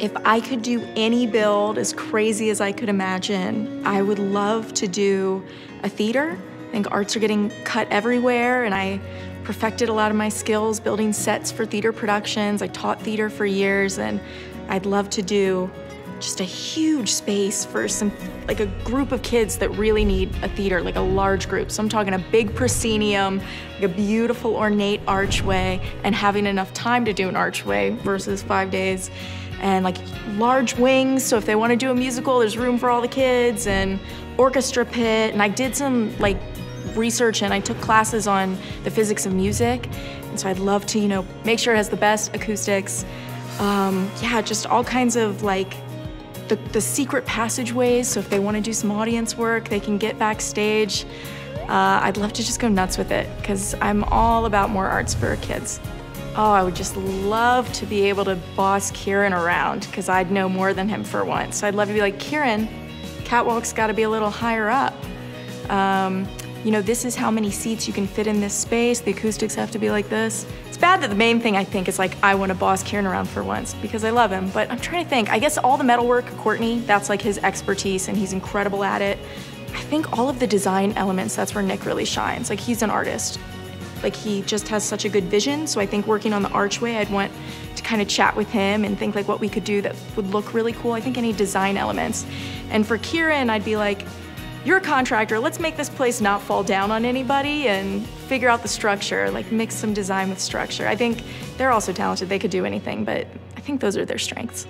If I could do any build as crazy as I could imagine, I would love to do a theater. I think arts are getting cut everywhere, and I perfected a lot of my skills building sets for theater productions. I taught theater for years, and I'd love to do just a huge space for some, like a group of kids that really need a theater, like a large group. So I'm talking a big proscenium, like a beautiful ornate archway, and having enough time to do an archway versus 5 days, and like large wings. So if they want to do a musical, there's room for all the kids, and orchestra pit. And I did some like research, and I took classes on the physics of music. And so I'd love to, you know, make sure it has the best acoustics. Yeah, just all kinds of like the secret passageways, so if they want to do some audience work, they can get backstage. I'd love to just go nuts with it, because I'm all about more arts for kids. Oh, I would just love to be able to boss Kieran around, because I'd know more than him for once. So I'd love to be like, Kieran, catwalk's got to be a little higher up. You know, this is how many seats you can fit in this space. The acoustics have to be like this. It's bad that the main thing I think is like, I want to boss Kieran around for once because I love him, but I'm trying to think. I guess all the metalwork, Courtney, that's like his expertise and he's incredible at it. I think all of the design elements, that's where Nick really shines. Like he's an artist. Like he just has such a good vision. So I think working on the archway, I'd want to kind of chat with him and think like what we could do that would look really cool. I think any design elements. And for Kieran, I'd be like, you're a contractor, let's make this place not fall down on anybody and figure out the structure, like mix some design with structure. I think they're also talented, they could do anything, but I think those are their strengths.